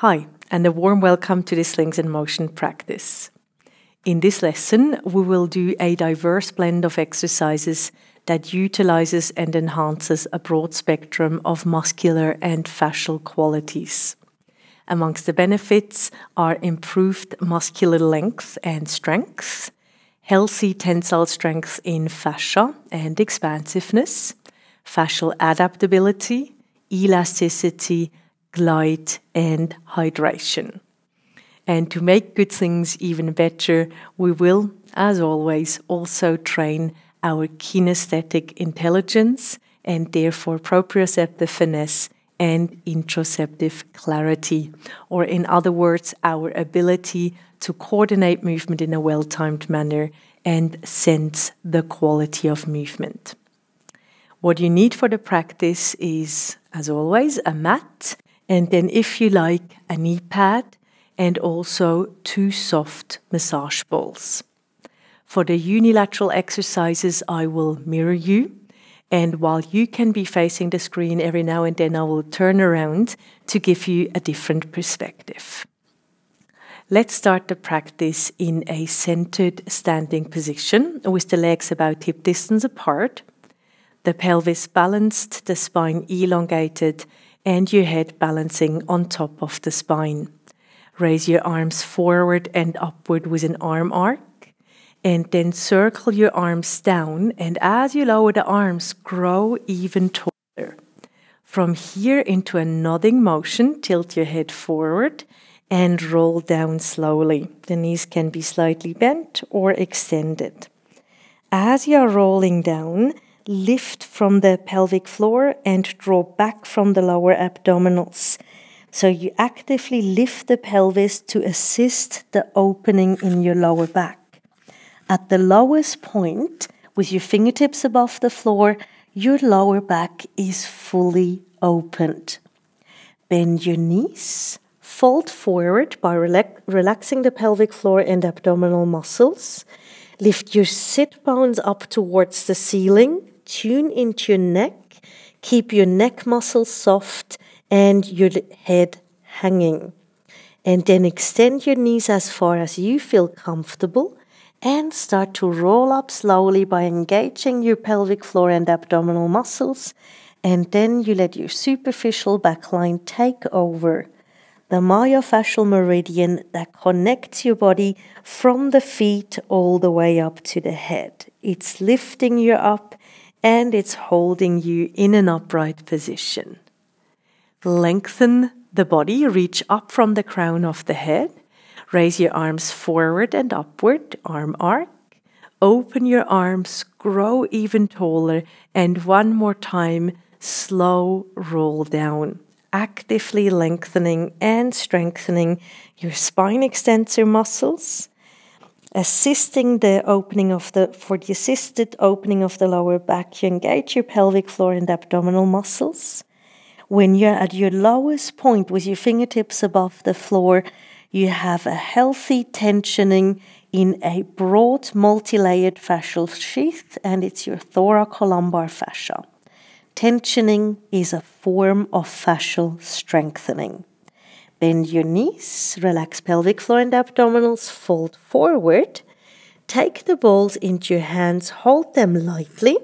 Hi, and a warm welcome to this Slings in Motion practice. In this lesson, we will do a diverse blend of exercises that utilizes and enhances a broad spectrum of muscular and fascial qualities. Amongst the benefits are improved muscular length and strength, healthy tensile strength in fascia and expansiveness, fascial adaptability, elasticity, glide and hydration. And to make good things even better, we will, as always, also train our kinesthetic intelligence and therefore proprioceptive finesse and introceptive clarity, or in other words, our ability to coordinate movement in a well-timed manner and sense the quality of movement. What you need for the practice is, as always, a mat, and then, if you like, a knee pad and also two soft massage balls. For the unilateral exercises, I will mirror you. And while you can be facing the screen every now and then, I will turn around to give you a different perspective. Let's start the practice in a centered standing position with the legs about hip distance apart, the pelvis balanced, the spine elongated, and your head balancing on top of the spine. Raise your arms forward and upward with an arm arc, and then circle your arms down, and as you lower the arms, grow even taller. From here into a nodding motion, tilt your head forward and roll down slowly. The knees can be slightly bent or extended. As you are rolling down, lift from the pelvic floor and draw back from the lower abdominals. So you actively lift the pelvis to assist the opening in your lower back. At the lowest point, with your fingertips above the floor, your lower back is fully opened. Bend your knees, fold forward by relaxing the pelvic floor and abdominal muscles. Lift your sit bones up towards the ceiling. Tune into your neck, keep your neck muscles soft and your head hanging. And then extend your knees as far as you feel comfortable and start to roll up slowly by engaging your pelvic floor and abdominal muscles. And then you let your superficial back line take over. The myofascial meridian that connects your body from the feet all the way up to the head. It's lifting you up and it's holding you in an upright position. Lengthen the body, reach up from the crown of the head, raise your arms forward and upward, arm arc, open your arms, grow even taller, and one more time, slow roll down, actively lengthening and strengthening your spine extensor muscles, assisting the opening of the lower back. You engage your pelvic floor and abdominal muscles. When you're at your lowest point with your fingertips above the floor, you have a healthy tensioning in a broad multi-layered fascial sheath, and it's your thoracolumbar fascia. Tensioning is a form of fascial strengthening. Bend your knees, relax pelvic floor and abdominals, fold forward. Take the balls into your hands, hold them lightly.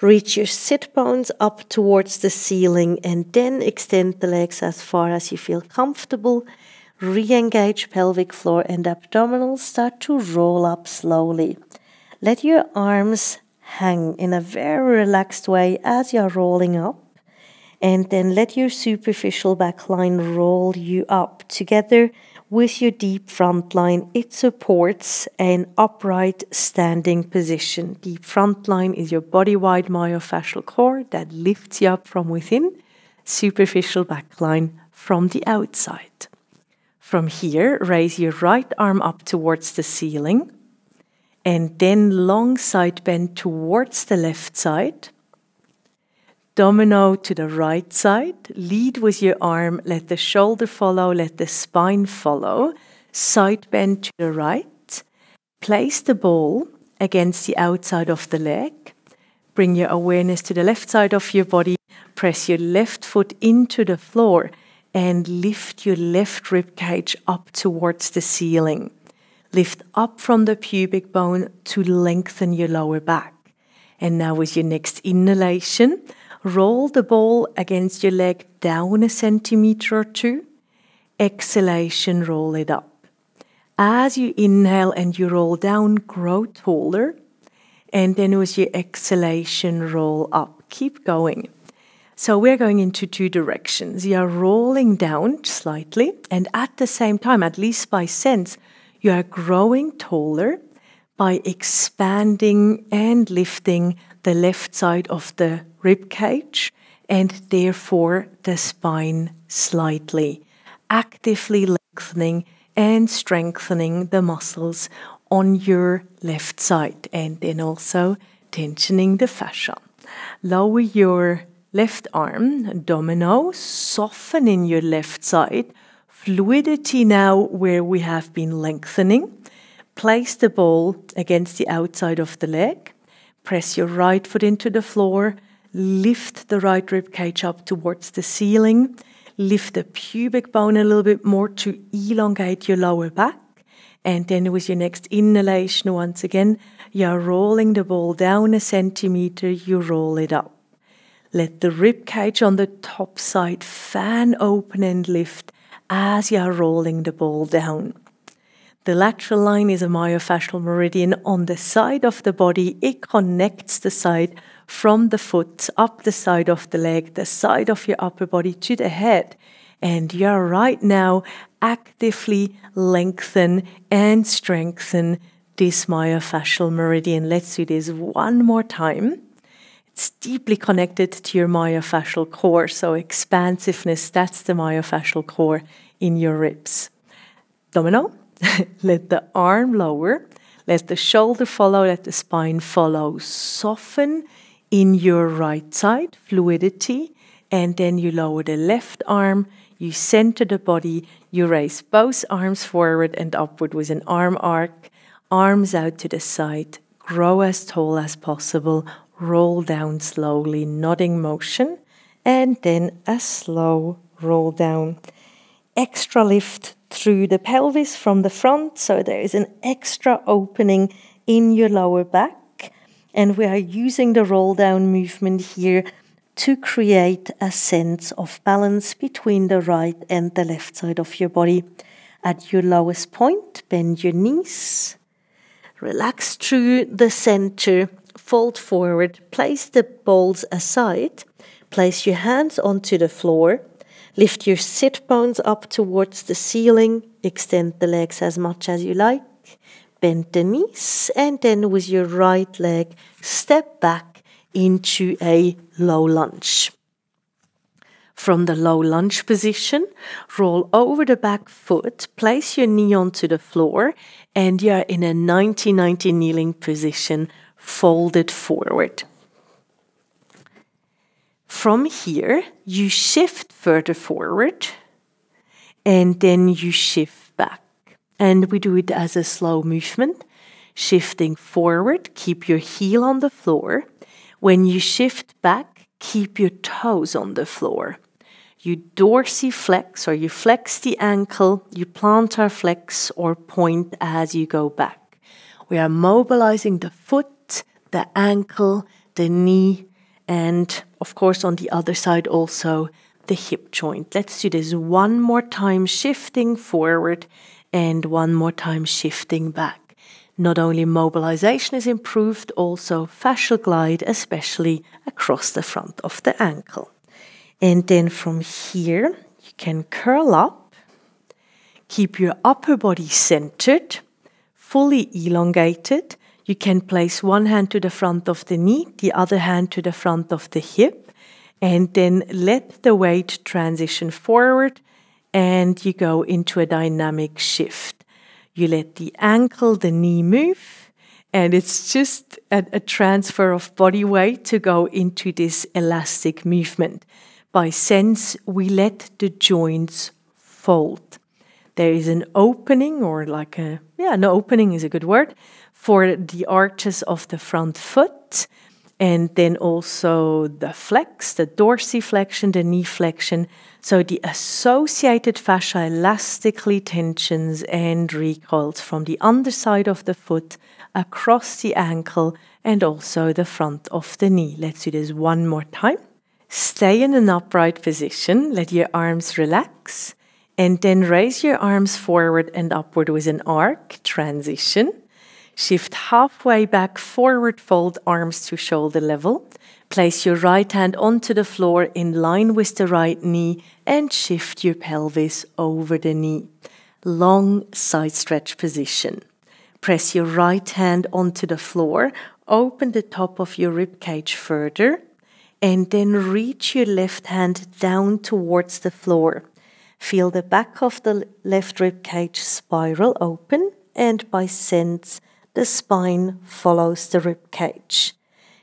Reach your sit bones up towards the ceiling and then extend the legs as far as you feel comfortable. Re-engage pelvic floor and abdominals, start to roll up slowly. Let your arms hang in a very relaxed way as you're rolling up. And then let your superficial back line roll you up together with your deep front line. It supports an upright standing position. Deep front line is your body-wide myofascial core that lifts you up from within. Superficial back line from the outside. From here, raise your right arm up towards the ceiling. And then long side bend towards the left side. Domino to the right side, lead with your arm, let the shoulder follow, let the spine follow, side bend to the right, place the ball against the outside of the leg, bring your awareness to the left side of your body, press your left foot into the floor and lift your left rib cage up towards the ceiling. Lift up from the pubic bone to lengthen your lower back. And now with your next inhalation, roll the ball against your leg down 1 centimeter or 2. Exhalation, roll it up. As you inhale and you roll down, grow taller. And then with your exhalation, roll up. Keep going. So we're going into two directions. You are rolling down slightly, and at the same time, at least by sense, you are growing taller by expanding and lifting the left side of the rib cage and therefore the spine slightly, actively lengthening and strengthening the muscles on your left side and then also tensioning the fascia. Lower your left arm, domino, soften in your left side, fluidity now where we have been lengthening. Place the ball against the outside of the leg, press your right foot into the floor, lift the right rib cage up towards the ceiling, lift the pubic bone a little bit more to elongate your lower back, and then with your next inhalation once again, you're rolling the ball down 1 centimeter, you roll it up. Let the rib cage on the top side fan open and lift as you are rolling the ball down. The lateral line is a myofascial meridian on the side of the body. It connects the side from the foot, up the side of the leg, the side of your upper body to the head. And you're right now actively lengthen and strengthen this myofascial meridian. Let's do this one more time. It's deeply connected to your myofascial core, so expansiveness, that's the myofascial core in your ribs. Domino. Let the arm lower, let the shoulder follow, let the spine follow. Soften in your right side, fluidity, and then you lower the left arm, you center the body, you raise both arms forward and upward with an arm arc, arms out to the side, grow as tall as possible, roll down slowly, nodding motion, and then a slow roll down. Extra lift through the pelvis from the front, so there is an extra opening in your lower back, and we are using the roll down movement here to create a sense of balance between the right and the left side of your body. At your lowest point, bend your knees, relax through the center, fold forward, place the balls aside, place your hands onto the floor. Lift your sit bones up towards the ceiling, extend the legs as much as you like, bend the knees, and then with your right leg, step back into a low lunge. From the low lunge position, roll over the back foot, place your knee onto the floor, and you're in a 90-90 kneeling position, folded forward. From here, you shift further forward and then you shift back. And we do it as a slow movement, shifting forward, keep your heel on the floor. When you shift back, keep your toes on the floor. You dorsiflex, or you flex the ankle, you plantar flex or point as you go back. We are mobilizing the foot, the ankle, the knee, and of course, on the other side also, the hip joint. Let's do this one more time, shifting forward and one more time, shifting back. Not only mobilization is improved, also fascial glide, especially across the front of the ankle. And then from here, you can curl up, keep your upper body centered, fully elongated. You can place one hand to the front of the knee, the other hand to the front of the hip, and then let the weight transition forward and you go into a dynamic shift. You let the ankle, the knee move, and it's just a transfer of body weight to go into this elastic movement. By sense, we let the joints fold. There is an opening, or like a, an opening is a good word, for the arches of the front foot, and then also the flex, the dorsiflexion, the knee flexion. So the associated fascia elastically tensions and recoils from the underside of the foot across the ankle and also the front of the knee. Let's do this one more time. Stay in an upright position, let your arms relax, and then raise your arms forward and upward with an arc transition. Shift halfway back, forward fold, arms to shoulder level. Place your right hand onto the floor in line with the right knee and shift your pelvis over the knee. Long side stretch position. Press your right hand onto the floor, open the top of your ribcage further, and then reach your left hand down towards the floor. Feel the back of the left ribcage spiral open, and by sense, the spine follows the ribcage.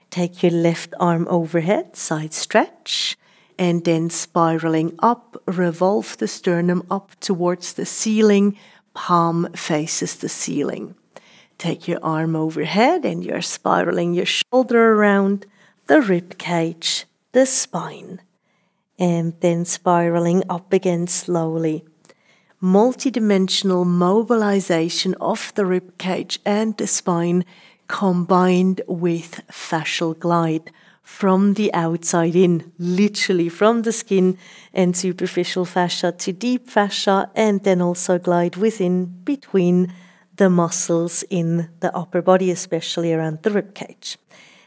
Take your left arm overhead, side stretch, and then spiraling up, revolve the sternum up towards the ceiling, palm faces the ceiling. Take your arm overhead and you're spiraling your shoulder around the ribcage, the spine, and then spiraling up again slowly. Multidimensional mobilization of the ribcage and the spine combined with fascial glide from the outside in, literally from the skin and superficial fascia to deep fascia, and then also glide within between the muscles in the upper body, especially around the ribcage.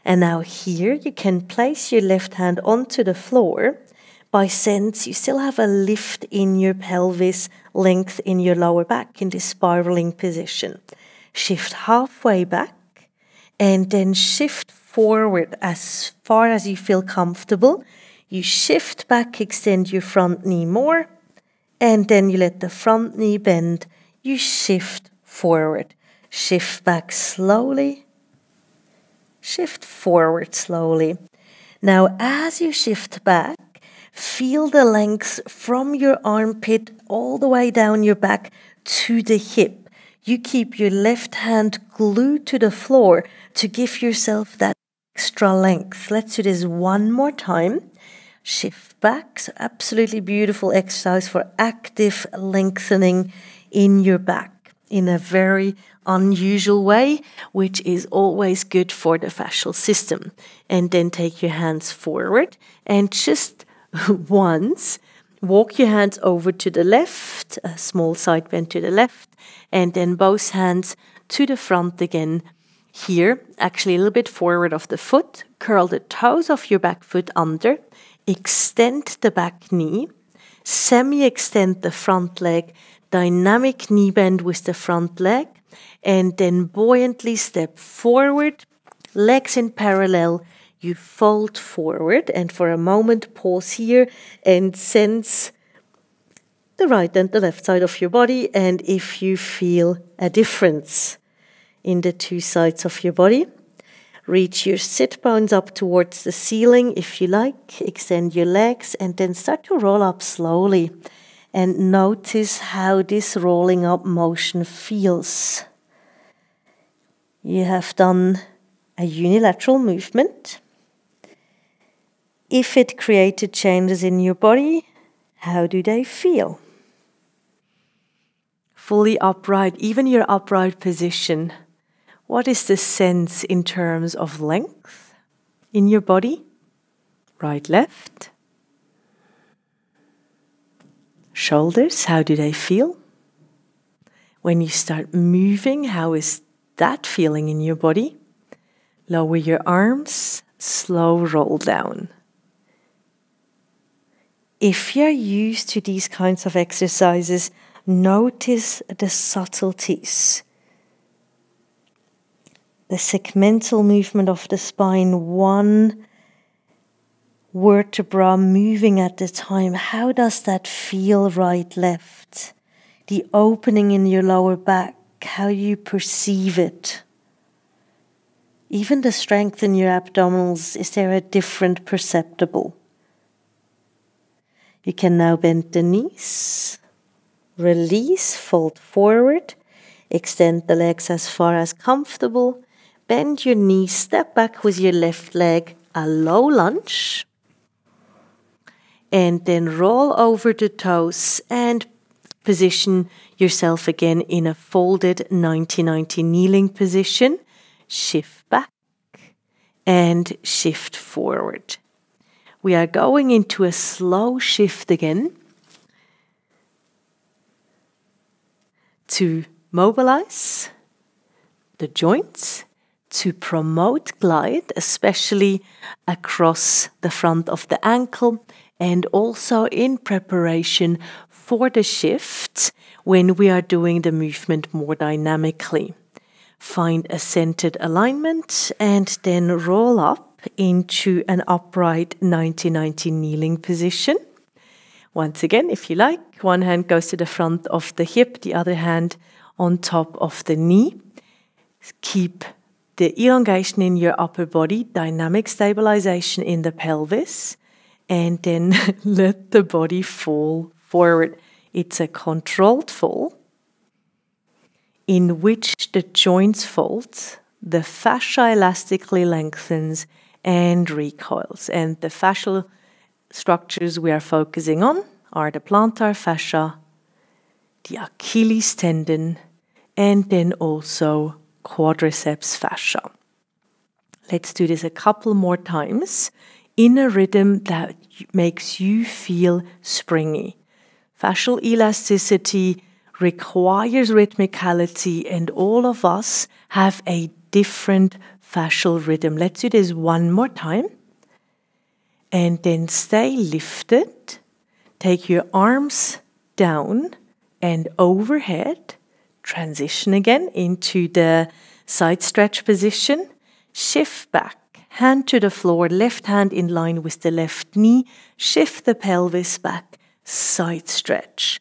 And now here you can place your left hand onto the floor. By sense, you still have a lift in your pelvis, length in your lower back in this spiraling position. Shift halfway back and then shift forward as far as you feel comfortable. You shift back, extend your front knee more, and then you let the front knee bend. You shift forward, shift back slowly, shift forward slowly. Now, as you shift back, feel the length from your armpit all the way down your back to the hip. You keep your left hand glued to the floor to give yourself that extra length. Let's do this one more time. Shift back. So absolutely beautiful exercise for active lengthening in your back in a very unusual way, which is always good for the fascial system. And then take your hands forward and just once, walk your hands over to the left, a small side bend to the left, and then both hands to the front again. Here, actually a little bit forward of the foot, curl the toes of your back foot under, extend the back knee, semi-extend the front leg, dynamic knee bend with the front leg, and then buoyantly step forward, legs in parallel. You fold forward and for a moment pause here and sense the right and the left side of your body, and if you feel a difference in the two sides of your body. Reach your sit bones up towards the ceiling if you like. Extend your legs and then start to roll up slowly. And notice how this rolling up motion feels. You have done a unilateral movement. If it created changes in your body, how do they feel? Fully upright, even your upright position, what is the sense in terms of length in your body? Right, left. Shoulders, how do they feel? When you start moving, how is that feeling in your body? Lower your arms, slow roll down. If you're used to these kinds of exercises, notice the subtleties. The segmental movement of the spine, one vertebra moving at a time. How does that feel right, left? The opening in your lower back, how you perceive it. Even the strength in your abdominals, is there a different perceptible? You can now bend the knees, release, fold forward, extend the legs as far as comfortable, Bend your knee, step back with your left leg, a low lunge. And then roll over the toes and position yourself again in a folded 90-90 kneeling position. Shift back and shift forward. We are going into a slow shift again to mobilize the joints, to promote glide, especially across the front of the ankle, and also in preparation for the shift when we are doing the movement more dynamically. Find a centered alignment and then roll up into an upright 90-90 kneeling position. Once again, if you like, one hand goes to the front of the hip, the other hand on top of the knee. Keep the elongation in your upper body, dynamic stabilization in the pelvis, and then let the body fall forward. It's a controlled fall in which the joints fold, the fascia elastically lengthens and recoils. And the fascial structures we are focusing on are the plantar fascia, the Achilles tendon, and then also quadriceps fascia. Let's do this a couple more times in a rhythm that makes you feel springy. Fascial elasticity requires rhythmicality, and all of us have a different fascial rhythm. Let's do this one more time. And then stay lifted. Take your arms down and overhead. Transition again into the side stretch position. Shift back, hand to the floor, left hand in line with the left knee. Shift the pelvis back, side stretch.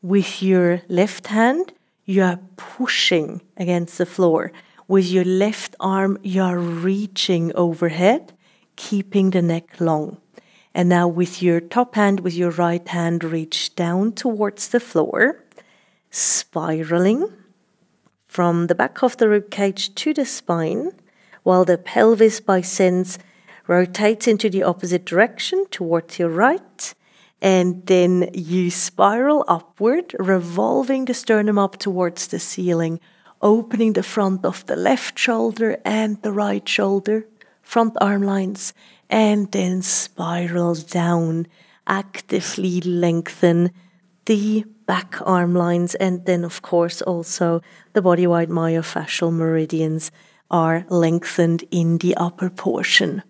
With your left hand, you are pushing against the floor. With your left arm, you are reaching overhead, keeping the neck long. And now with your top hand, with your right hand, reach down towards the floor. Spiraling from the back of the ribcage to the spine, while the pelvis by sense rotates into the opposite direction towards your right, and then you spiral upward, revolving the sternum up towards the ceiling, opening the front of the left shoulder and the right shoulder, front arm lines, and then spiral down, actively lengthen the back arm lines, and then of course also the body-wide myofascial meridians are lengthened in the upper portion.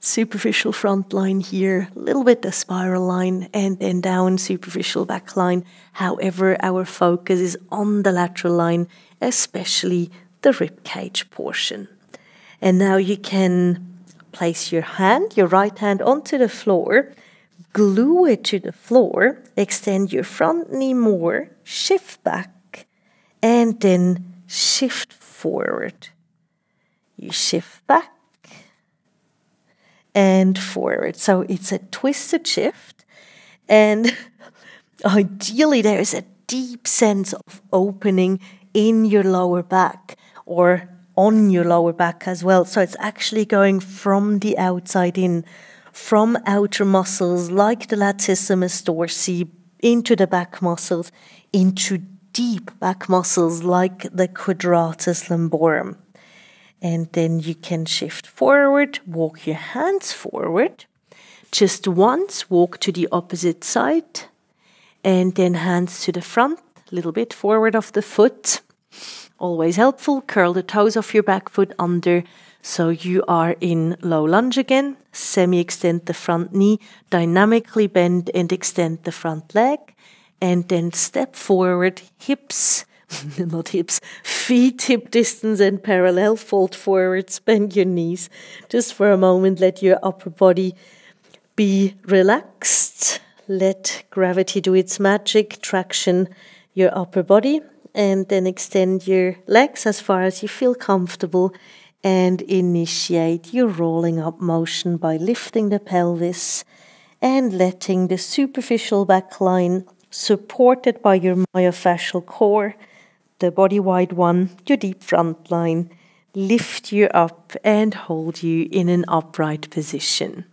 Superficial front line here, a little bit the spiral line, and then down superficial back line. However, our focus is on the lateral line, especially the ribcage portion. And now you can place your hand, your right hand onto the floor, glue it to the floor, extend your front knee more, shift back, and then shift forward. You shift back and forward. So it's a twisted shift, and ideally there is a deep sense of opening in your lower back or on your lower back as well. So it's actually going from the outside in, from outer muscles like the latissimus dorsi into the back muscles, into deep back muscles like the quadratus lumborum. And then you can shift forward, walk your hands forward. Just once, walk to the opposite side, and then hands to the front, a little bit forward of the foot. Always helpful, curl the toes of your back foot under, so you are in low lunge again. Semi-extend the front knee, dynamically bend and extend the front leg, and then step forward, feet hip distance and parallel, fold forwards, bend your knees. Just for a moment, let your upper body be relaxed. Let gravity do its magic, traction your upper body, and then extend your legs as far as you feel comfortable, and initiate your rolling up motion by lifting the pelvis and letting the superficial back line, supported by your myofascial core, the body-wide one, your deep front line, lift you up and hold you in an upright position.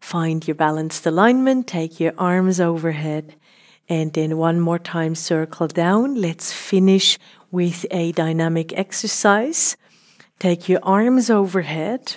Find your balanced alignment, take your arms overhead, and then one more time circle down. Let's finish with a dynamic exercise. Take your arms overhead.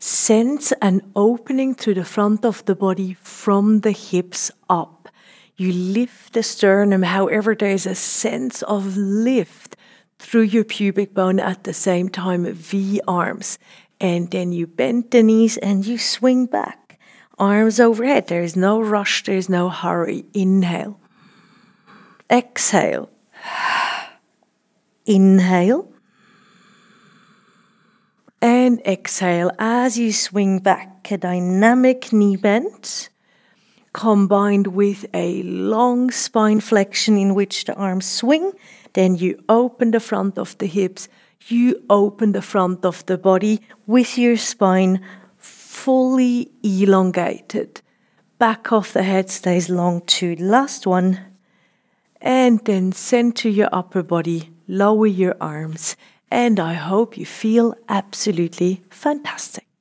Sense an opening to the front of the body from the hips up. You lift the sternum, however, there is a sense of lift through your pubic bone at the same time, V arms. And then you bend the knees and you swing back. Arms overhead, there is no rush, there is no hurry. Inhale. Exhale. Inhale. And exhale as you swing back, a dynamic knee bend combined with a long spine flexion in which the arms swing. Then you open the front of the hips, you open the front of the body with your spine fully elongated. Back of the head stays long too. Last one. And then center your upper body, lower your arms. And I hope you feel absolutely fantastic.